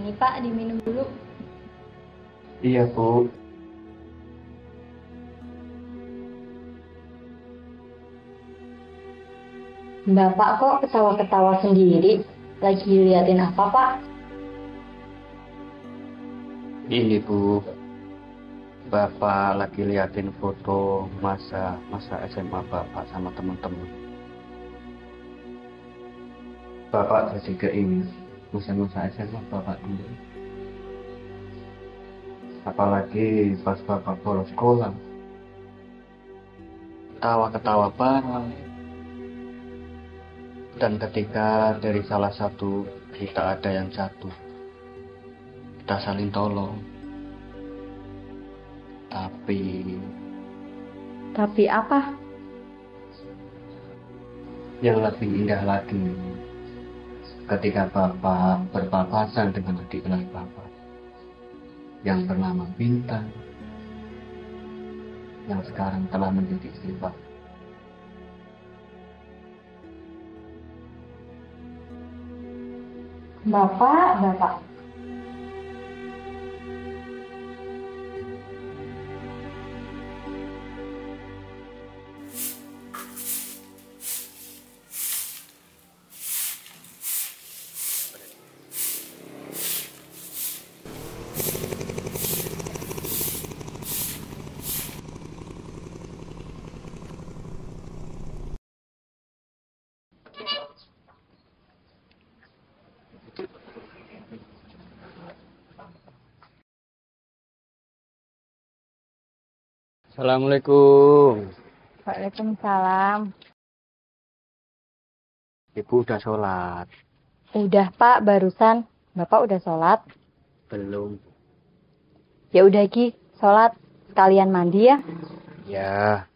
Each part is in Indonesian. ini Pak, diminum dulu. Iya Bu. Bapak kok ketawa-ketawa sendiri? Lagi liatin apa Pak? Ini Bu, Bapak lagi liatin foto masa SMA Bapak sama teman-teman. Bapak jadi keinget masa-masa SMA Bapak dulu. Apalagi pas Bapak bolos sekolah, ketawa-ketawa bareng. Dan ketika dari salah satu kita ada yang jatuh, kita saling tolong. Tapi apa? Yang lebih indah lagi, ketika Bapak berpapasan dengan adik kelas Bapak yang bernama Bintang, yang sekarang telah menjadi istri Bapak. Bapak. Assalamualaikum. Waalaikumsalam. Ibu udah sholat? Udah Pak, barusan. Bapak udah sholat? Belum. Ya udah Ki, sholat. Kalian mandi ya? Ya.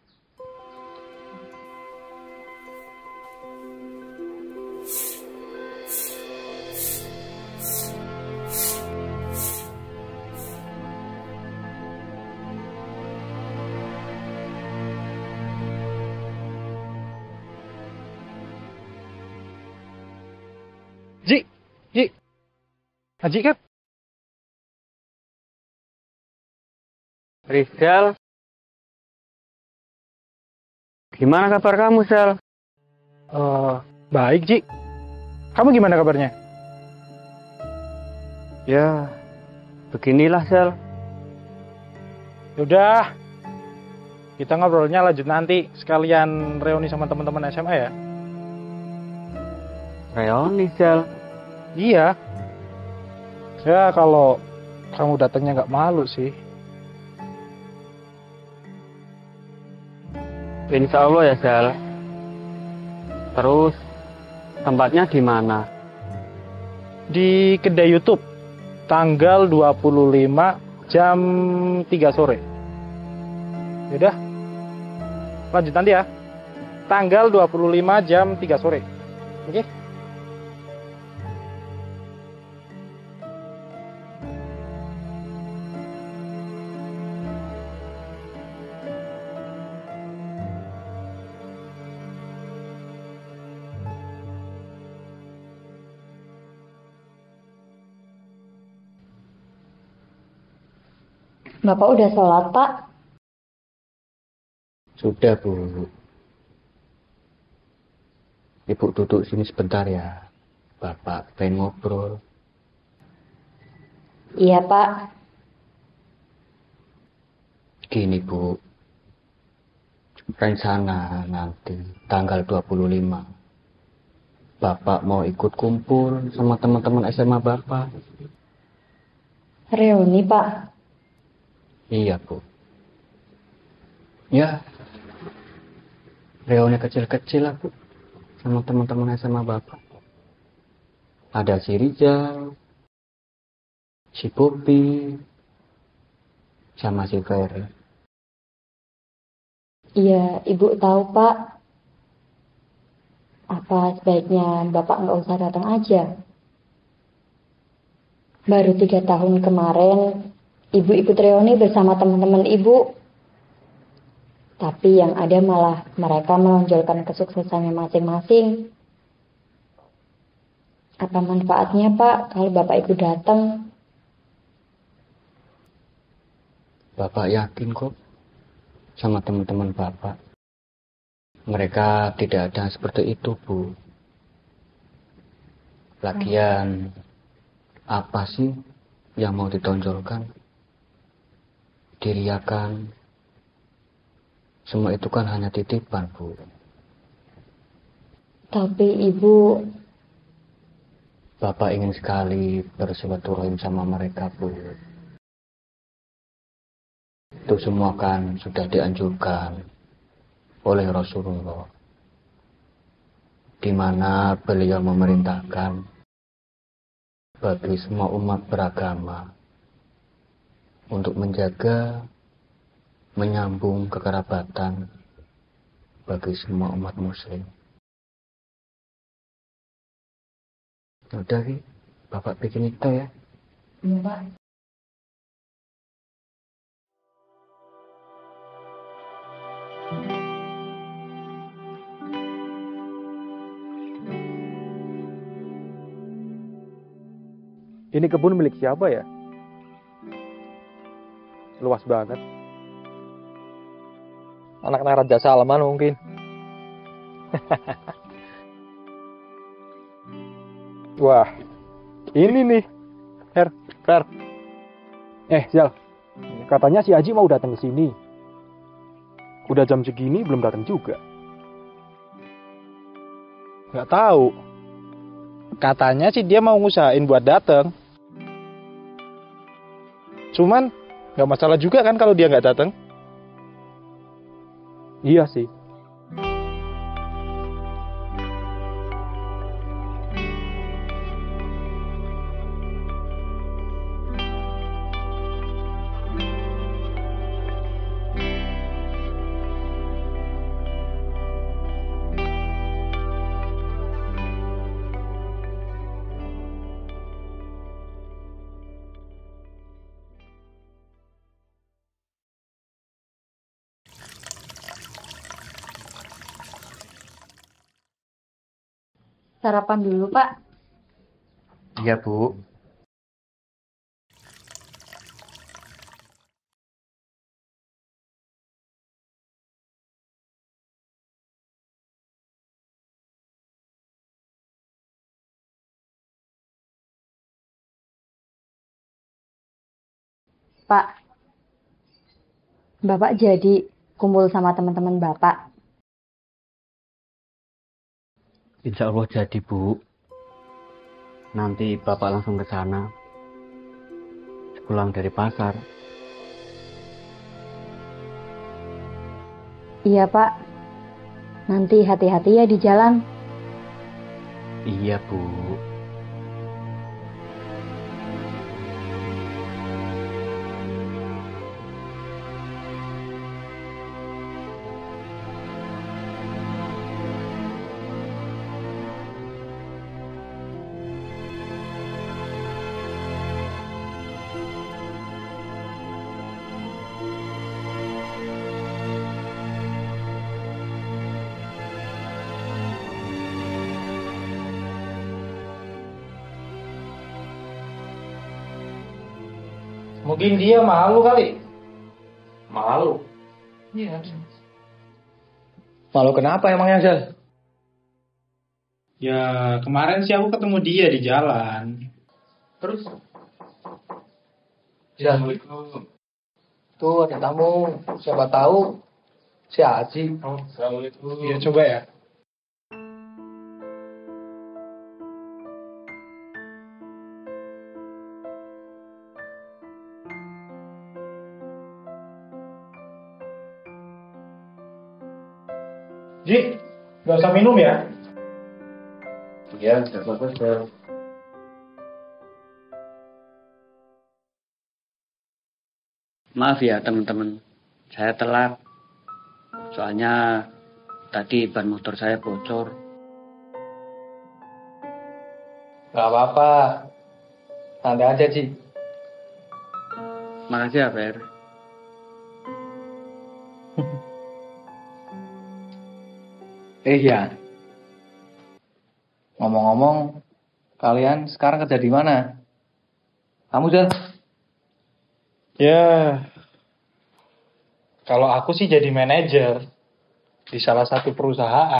Ji, Haji Kep, Rizal, gimana kabar kamu Sel? Baik Ji, kamu gimana kabarnya? Ya, beginilah Sel. Yaudah, kita ngobrolnya lanjut nanti, sekalian reuni sama teman-teman SMA ya. Reuni Sel? Iya, ya kalau kamu datangnya nggak malu sih. Insya Allah ya Sel. Terus tempatnya di mana? Di kedai YouTube, tanggal 25 jam 3 sore. Yaudah, lanjut nanti ya. Tanggal 25 jam 3 sore, oke? Bapak udah sholat, Pak? Sudah, Bu. Ibu duduk sini sebentar ya. Bapak pengen ngobrol. Iya, Pak. Gini, Bu. Rencana nanti tanggal 25. Bapak mau ikut kumpul sama teman-teman SMA Bapak. Reuni, Pak. Iya, Bu. Ya, reuni kecil-kecil lah, Bu. Sama teman-teman SMA Bapak. Ada si Rizal, si Popi, sama si Ferry. Iya, Ibu tahu, Pak. Apa sebaiknya Bapak nggak usah datang aja? Baru 3 tahun kemarin, Ibu ikut reuni bersama teman-teman Ibu. Tapi yang ada malah mereka menonjolkan kesuksesannya masing-masing. Apa manfaatnya, Pak, kalau Bapak Ibu datang? Bapak yakin kok sama teman-teman Bapak. Mereka tidak ada seperti itu, Bu. Lagian, apa sih yang mau ditonjolkan? Diriakan. Semua itu kan hanya titipan, Bu. Tapi Ibu... Bapak ingin sekali bersilaturahim sama mereka, Bu. Itu semua kan sudah dianjurkan oleh Rasulullah, di mana beliau memerintahkan bagi semua umat beragama untuk menjaga, menyambung kekerabatan bagi semua umat muslim. Udah, Ki. Bapak bikin itu ya. Iya, Pak. Ini kebun milik siapa ya? Luas banget. Anak-anak Raja Salman mungkin. Wah, ini nih, Fer. Zal, katanya si Haji mau datang ke sini. Udah jam segini belum datang juga. Nggak tahu. Katanya sih dia mau ngusahain buat datang. Cuman nggak masalah juga kan kalau dia nggak datang? Iya sih. Sarapan dulu, Pak. Iya, Bu. Pak, Bapak jadi kumpul sama teman-teman Bapak? Insya Allah jadi, Bu. Nanti Bapak langsung ke sana. Pulang dari pasar. Iya, Pak. Nanti hati-hati ya di jalan. Iya, Bu. Mungkin dia malu kali. Malu? Iya. Malu kenapa emangnya, Zal? Ya, kemarin sih aku ketemu dia di jalan. Terus? Assalamualaikum. Tuh, ada tamu. Siapa tahu si Haji. Oh, assalamualaikum. Iya, coba ya. Ji, nggak usah minum ya? Iya, nggak apa-apa. Maaf ya teman-teman, saya telat. Soalnya tadi ban motor saya bocor. Nggak apa-apa, tanda aja, Ji. Makasih ya, Fer. Ya, ngomong-ngomong, Kalian sekarang kerja di mana? Kamu, Jar? Ya, kalau aku sih jadi manajer di salah satu perusahaan.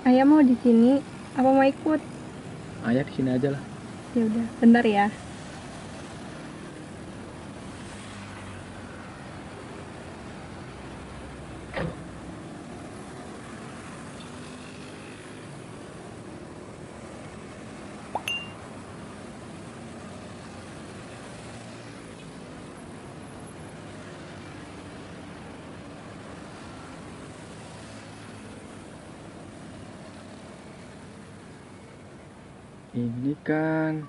Ayah mau di sini, apa mau ikut? Ayah di sini aja lah. Ya udah, bentar ya. Ini kan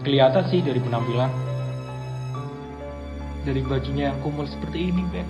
Kelihatan sih dari penampilan, dari bajunya yang kumul seperti ini, Ben.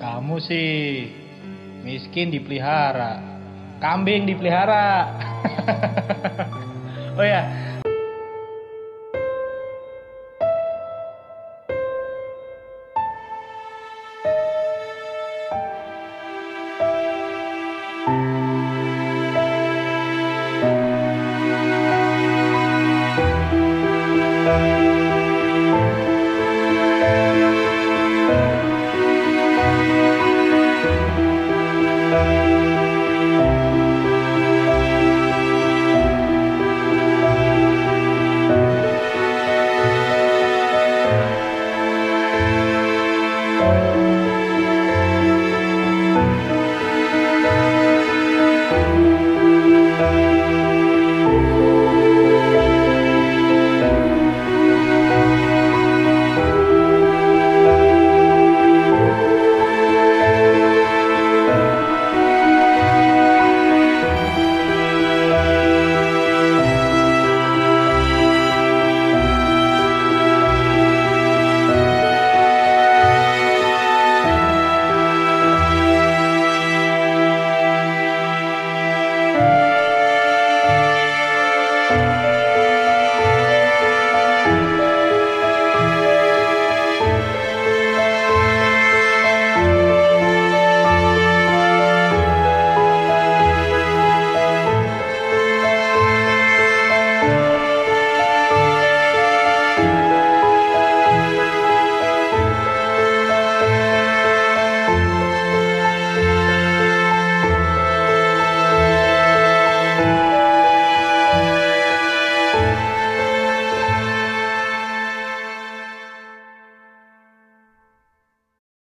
Kamu sih miskin dipelihara, kambing dipelihara. Oh ya,